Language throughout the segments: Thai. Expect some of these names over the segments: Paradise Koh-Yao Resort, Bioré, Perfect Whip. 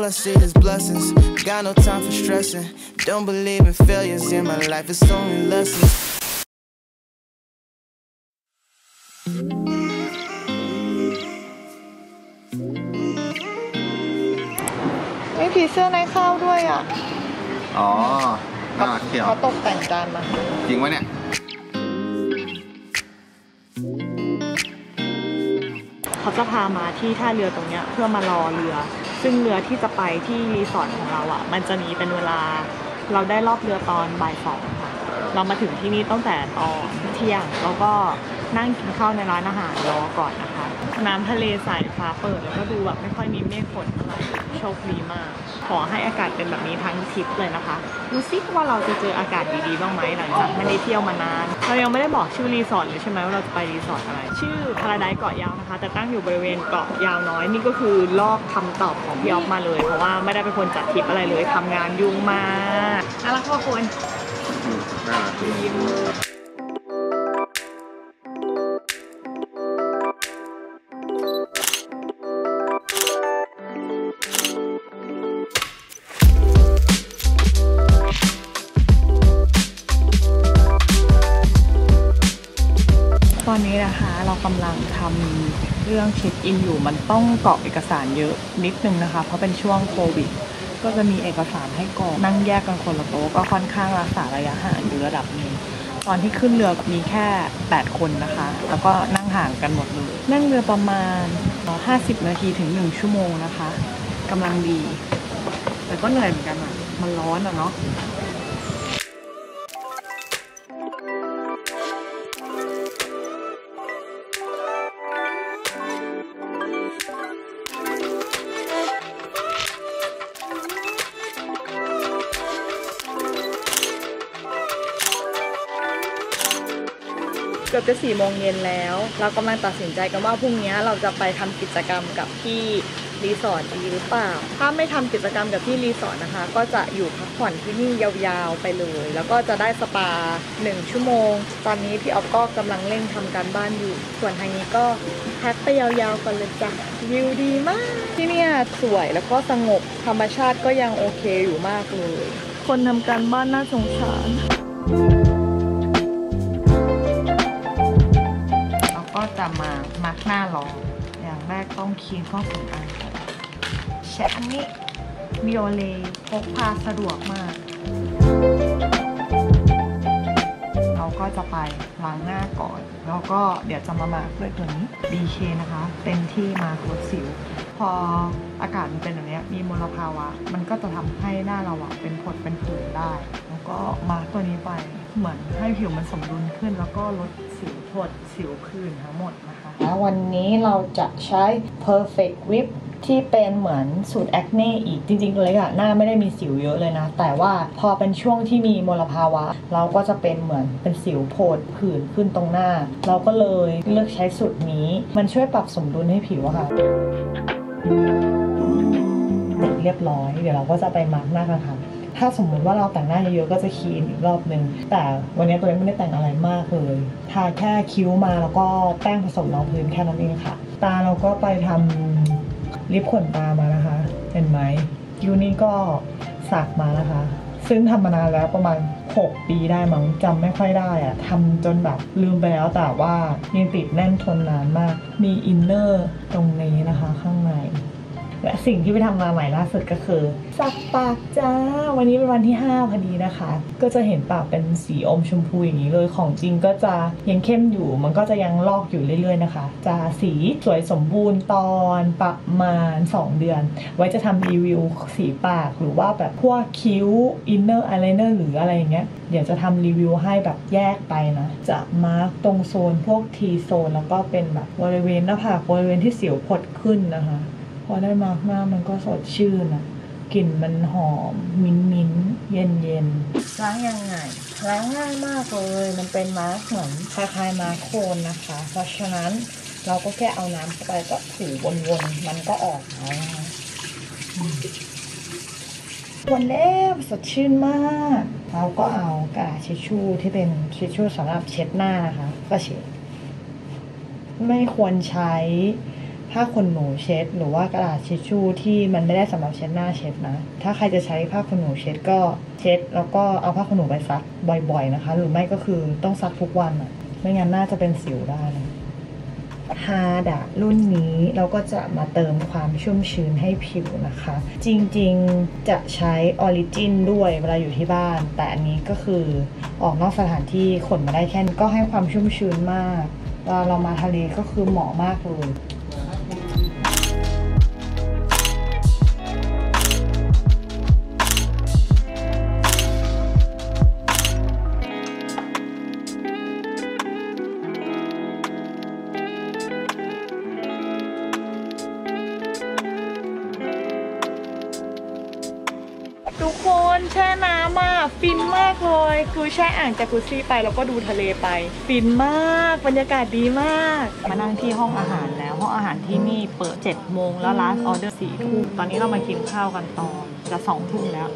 All I see is blessings, got no time for stressing. Don't believe in failures in my life, it's only lessons.ผีเสื้อในข้าวด้วยอ่ะอ๋อน่าเขียวเขาตกแต่งจานมาจริงวะเนี่ยเขาจะพามาที่ท่าเรือตรงเนี้ยเพื่อมารอเรือซึ่งเรือที่จะไปที่รีสอร์ทของเราอ่ะมันจะมีเป็นเวลาเราได้รอบเรือตอนบ่าย 2ค่ะเรามาถึงที่นี่ตั้งแต่ตอนเที่ยงแล้วก็นั่งกินข้าวในร้านอาหารรอก่อนนะคะน้ำทะเลใสฟ้าเปิดแล้วก็ดูแบบไม่ค่อยมีเมฆฝนอะไรโชคดีมากขอให้อากาศเป็นแบบนี้ทั้งทริปเลยนะคะดูซิว่าเราจะเจออากาศดีๆบ้างไหมหลังจากไม่ได้เที่ยวมานานเรายังไม่ได้บอกชื่อรีสอร์ทเลยใช่ไหมว่าเราจะไปรีสอร์ทอะไรชื่อ Paradise Koh-Yao นะคะแต่ตั้งอยู่บริเวณเกาะยาวน้อยนี่ก็คือลอกคำตอบของพี่อ๊อฟมาเลยเพราะว่าไม่ได้เป็นคนจัดทริปอะไรเลยทำงานยุ่งมากน่ารักมากคุณน่ารักดีตอนนี้นะคะเรากำลังทำเรื่องเช็คอินอยู่มันต้องกรอกเอกสารเยอะนิดนึงนะคะเพราะเป็นช่วงโควิดก็จะมีเอกสารให้กรอกนั่งแยกกันคนละโต๊ะก็ค่อนข้างรักษาระยะห่างอยู่ระดับนึงตอนที่ขึ้นเรือมีแค่8คนนะคะแล้วก็นั่งห่างกันหมดเลยนั่งเรือประมาณ50นาทีถึง1ชั่วโมงนะคะกำลังดีแต่ก็เหนื่อยเหมือนกันอ่ะมันร้อนอ่ะเนาะเกือบจะ4 โมงเย็นแล้วเรากำลังตัดสินใจกันว่าพรุ่งนี้เราจะไปทำกิจกรรมกับที่รีสอร์ทดีหรือเปล่าถ้าไม่ทำกิจกรรมกับที่รีสอร์ทนะคะก็จะอยู่พักผ่อนที่นี่ยาวๆไปเลยแล้วก็จะได้สปา1 ชั่วโมงตอนนี้พี่อ๊อฟก็กำลังเร่งทำการบ้านอยู่ส่วนทางนี้ก็พักไปยาวๆกันเลยจ้ะวิวดีมากที่นี่สวยแล้วก็สงบธรรมชาติก็ยังโอเคอยู่มากเลยคนทำการบ้านน่าสงสารจะมามาร์กหน้ารออย่างแรกต้องคลีนข้อผิวอันเช็ดอันนี้บิโอเลพกพาสะดวกมากเราก็จะไปล้างหน้าก่อนแล้วก็เดี๋ยวจะมามาร์กด้วยตัวนี้ดีเคนะคะเป็นที่มาลดสิวพออากาศมันเป็นแบบนี้มีมลภาวะมันก็จะทำให้หน้าเราเป็นผดเป็นผื่นได้แล้วก็มาร์กตัวนี้ไปเหมือนให้ผิวมันสมดุลขึ้นแล้วก็ลดสิวผดสิวผื่นทั้งหมดนะคะวันนี้เราจะใช้ Perfect Whip ที่เป็นเหมือนสูตรแอคเน่อีกจริงๆเลยอะหน้าไม่ได้มีสิวเยอะเลยนะแต่ว่าพอเป็นช่วงที่มีมลภาวะเราก็จะเป็นเหมือนเป็นสิวผดผื่นขึ้นตรงหน้าเราก็เลยเลือกใช้สูตรนี้มันช่วยปรับสมดุลให้ผิวค่ะเสร็จเรียบร้อยเดี๋ยวเราก็จะไปมาร์กหน้ากันค่ะถ้าสมมติว่าเราแต่งหน้าเยอะๆก็จะคลีนอีกรอบนึงแต่วันนี้ตัวเองไม่ได้แต่งอะไรมากเลยทาแค่คิ้วมาแล้วก็แป้งผสมรองพื้นแค่นั้นเองค่ะตาเราก็ไปทำลิปขนตามานะคะเห็นไหมคิ้วนี่ก็สักมานะคะซึ่งทำมานานแล้วประมาณ6 ปีได้มั้งจำไม่ค่อยได้อะทำจนแบบลืมไปแล้วแต่ว่ายังติดแน่นทนนานมากมีอินเนอร์ตรงนี้นะคะข้างในและสิ่งที่ไปทำมาใหม่ล่าสุดก็คือสักปากจ้าวันนี้เป็นวันที่5พอดีนะคะก็จะเห็นปากเป็นสีอมชมพูอย่างนี้เลยของจริงก็จะยังเข้มอยู่มันก็จะยังลอกอยู่เรื่อยๆนะคะจะสีสวยสมบูรณ์ตอนประมาณ2 เดือนไว้จะทำรีวิวสีปากหรือว่าแบบพวกคิ้วอินเนอร์อายไลเนอร์หรืออะไรอย่างเงี้ยเดี๋ยวจะทำรีวิวให้แบบแยกไปนะจะมาร์กตรงโซนพวกทีโซนแล้วก็เป็นแบบบริเวณหน้าผากบริเวณที่สิวผดขึ้นนะคะพอได้มาร์กหน้ามันก็สดชื่นอะกลิ่นมันหอมมิ้นเย็นเย็นล้างยังไงล้างง่ายมากเลยมันเป็นมาร์กเหมือนคล้ายๆมาร์กโคนนะคะเพราะฉะนั้นเราก็แค่เอาน้ำเข้าไปก็ถูวนๆมันก็ออกแล้วนะคะวันแรกสดชื่นมากเราก็เอากระดาษทิชชู่ที่เป็นทิชชู่สำหรับเช็ดหน้านะคะก็เช็ดไม่ควรใช้ ผ้าขนหนูเช็ดหรือว่ากระดาษทิชชู่ที่มันไม่ได้สำหรับเช็ดหน้าเช็ดนะถ้าใครจะใช้ผ้าขนหนูเช็ดก็เช็ดแล้วก็เอาผ้าขนหนูไปซักบ่อยๆนะคะหรือไม่ก็คือต้องซักทุกวันอ่ะไม่งั้นหน้าจะเป็นสิวได้นะฮาดะรุ่นนี้เราก็จะมาเติมความชุ่มชื้นให้ผิวนะคะจริงๆจะใช้ออริจินด้วยเวลาอยู่ที่บ้านแต่อันนี้ก็คือออกนอกสถานที่ขนมาได้แค่ก็ให้ความชุ่มชื้นมากเวลาเรามาทะเลก็คือเหมาะมากเลยทุกคนแช่น้ำมาฟินมากเลยคือแช่อ่างจากุซี่ไปแล้วก็ดูทะเลไปฟินมากบรรยากาศดีมากมานั่งที่ห้องอาหารแล้วห้องอาหารที่นี่เปิด7 โมงแล้วร้านออเดอร์4 ทุ่มตอนนี้เรามากินข้าวกันตอนจะ2 ทุ่มแล้ว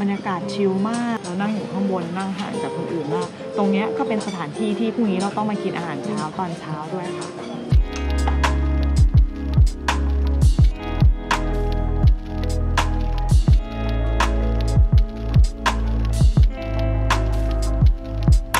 บรรยากาศชิลมากเรานั่งอยู่ข้างบนนั่งห่างจากคนอื่นมากตรงนี้ก็เป็นสถานที่ที่พรุ่งนี้เราต้องมากินอาหารเช้าตอนเช้าด้วยค่ะ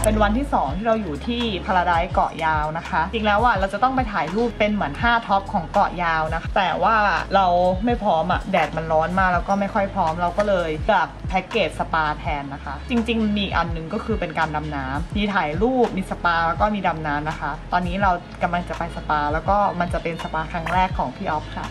เป็นวันที่2ที่เราอยู่ที่ Paradise Koh-Yao นะคะจริงแล้วว่าเราจะต้องไปถ่ายรูปเป็นเหมือน5 ท็อปของKoh-Yaoนะคะแต่ว่าเราไม่พร้อมอะแดดมันร้อนมากแล้วก็ไม่ค่อยพร้อมเราก็เลยกลับแพ็กเกจสปาแทนนะคะจริงๆมีอันนึงก็คือเป็นการดำน้ำมีถ่ายรูปมีสปาแล้วก็มีดำน้ำนะคะตอนนี้เรากำลังจะไปสปาแล้วก็มันจะเป็นสปาครั้งแรกของพี่อ๊อฟค่ะ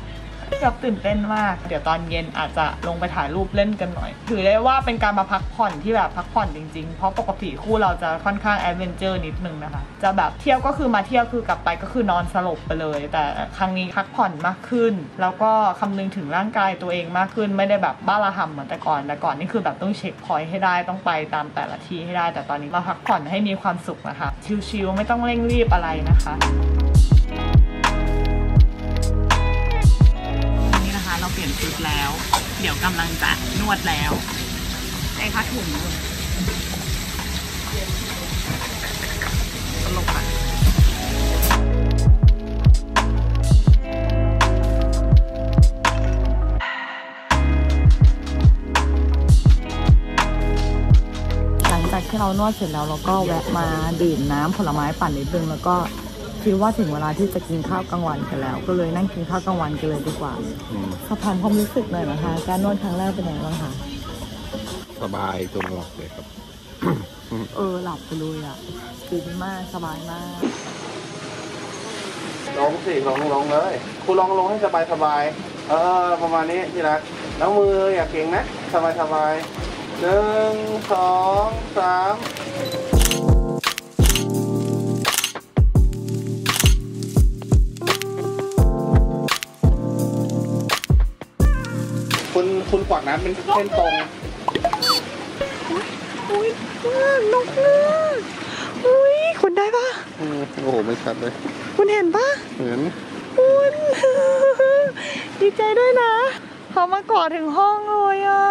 แบบตื่นเต้นมากเดี๋ยวตอนเย็นอาจจะลงไปถ่ายรูปเล่นกันหน่อยถือได้ว่าเป็นการมาพักผ่อนที่แบบพักผ่อนจริงๆเพราะปกติคู่เราจะค่อนข้างแอดเวนเจอร์นิดนึงนะคะจะแบบเที่ยวก็คือมาเที่ยวคือกลับไปก็คือนอนสลบไปเลยแต่ครั้งนี้พักผ่อนมากขึ้นแล้วก็คำนึงถึงร่างกายตัวเองมากขึ้นไม่ได้แบบบ้าระห่ำเหมือนแต่ก่อนนี่คือแบบต้องเช็คพอยต์ให้ได้ต้องไปตามแต่ละที่ให้ได้แต่ตอนนี้มาพักผ่อนให้มีความสุขนะคะชิลๆไม่ต้องเร่งรีบอะไรนะคะเราเปลี่ยนชุดแล้วเดี๋ยวกำลังจะนวดแล้วไอ้ผ้าถุงตลกค่ะหลังจากที่เรานวดเสร็จแล้วเราก็แวะมาดื่มน้ำผลไม้ปั่นนิดนึงแล้วก็คิดว่าถึงเวลาที่จะกินข้าวกลางวันกันแล้วก็เลยนั่งกินข้าวกลางวันกันเลยดีกว่าสะพานความรู้สึกหน่อยนะคะการนวดครั้งแรกเป็นยังไงบ้างคะสบายจนหลับเลยครับ หลับไปเลยอ่ะฟินมากสบายมากลงสิลงเลยคุณลงให้สบายประมาณนี้ที่รักแล้วมืออย่าเก่งนะสบาย1 2 3คุณกวักน้ำเป็นเส้นตรงนกเงือกอุ้ยคุณได้ปะโอ้โหไม่ชัดเลยคุณเห็นปะเห็นคุณดีใจด้วยนะเขามากอดถึงห้องเลยอ่ะ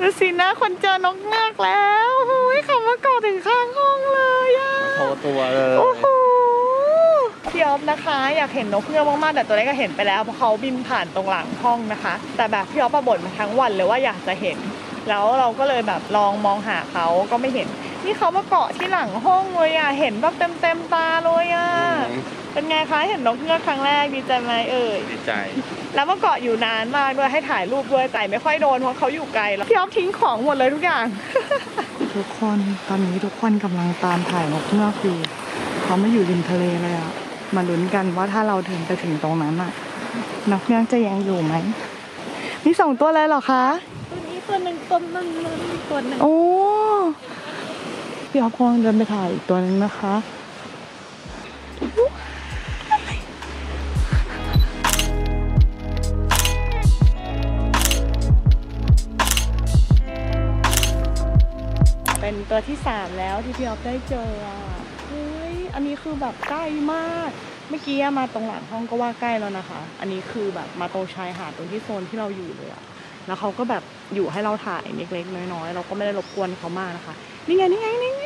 ดูสินะคนเจอนกเงือกแล้วอุ้ยเขามากอดถึงข้างห้องเลยอ่ะเขาตัวเลยโอ้โหพี่อ๊อฟนะคะอยากเห็นนกเงือกมากๆแต่ตัวนี้ก็เห็นไปแล้วเพราะเขาบินผ่านตรงหลังห้องนะคะแต่แบบพี่อ๊อฟบ่นมาทั้งวันเลยว่าอยากจะเห็นแล้วเราก็เลยแบบลองมองหาเขาก็ไม่เห็นนี่เขามาเกาะที่หลังห้องเลยอ่ะเห็นแบบเต็มตาเลยอ่ะเป็นไงคะเห็นนกเงือกครั้งแรกดีใจไหมดีใจแล้วมาเกาะอยู่นานมากด้วยให้ถ่ายรูปด้วยแต่ไม่ค่อยโดนเพราะเขาอยู่ไกลแล้วพี่อ๊อฟทิ้งของหมดเลยทุกอย่าง ทุกคนตอนนี้ทุกคนกำลังตามถ่ายนกเงือกอยู่เขาไม่อยู่ริมทะเลเลยอ่ะมาลุ้นกันว่าถ้าเราถึงไปถึงตรงนั้นอะนกเงือกจะยังอยู่ไหมนี่2 ตัวเลยเหรอคะตัวนี้ตัวหนึ่งโอ้พี่อ๊อฟคงเดินไปถ่ายอีกตัวนึงนะคะเป็นตัวที่3แล้วที่พี่อ๊อฟได้เจออันนี้คือแบบใกล้มากเมื่อกี้มาตรงหลังห้องก็ว่าใกล้แล้วนะคะอันนี้คือแบบมาตรงชายหาดตรงที่โซนที่เราอยู่เลยอะแล้วเขาก็แบบอยู่ให้เราถ่ายเล็กๆน้อยๆเราก็ไม่ได้รบกวนเขามากนะคะนี่ไง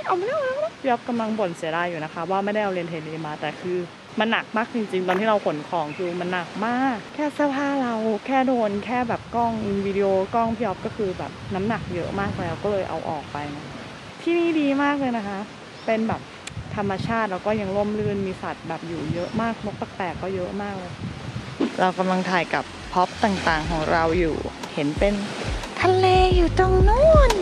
เอาไปแล้วพี่อ๊อฟกำลังบ่นเสียดายอยู่นะคะว่าไม่ได้เอาเลนส์เทเลมาแต่คือ มันหนักมากจริงๆตอนที่เราขนของคือมันหนักมากแค่เสื้อผ้าเราแค่โดนแค่แบบกล้องวิดีโอกล้องพี่อ๊อฟก็คือแบบน้ำหนักเยอะมากแล้วก็เลยเอาออกไปนะที่นี่ดีมากเลยนะคะเป็นแบบธรรมชาติแล้วก็ยังร่มรื่นมีสัตว์แบบอยู่เยอะมากนกแปลกๆก็เยอะมากเลยเรากำลังถ่ายกับพ็อปต่างๆของเราอยู่เห็นเป็นทะเลอยู่ตรงนู้น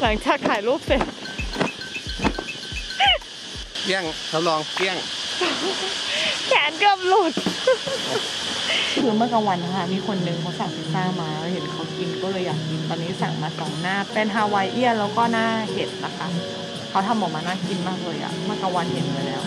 หลังจากถ่ายรูปเสร็จเปี้ยงทดลองเปี้ยงแขนเกือบหลุดคือเมื่อกลางวันนะคะมีคนหนึ่งเขาสั่งพิซซ่ามาแล้วเห็นเขากินก็เลยอยากกินตอนนี้สั่งมา2หน้าเป็นฮาวายเอียนแล้วก็หน้าเห็ดนะคะเขาทำออกมาน่ากินมากเลยอะเมื่อกลางวันเห็นไปแล้ว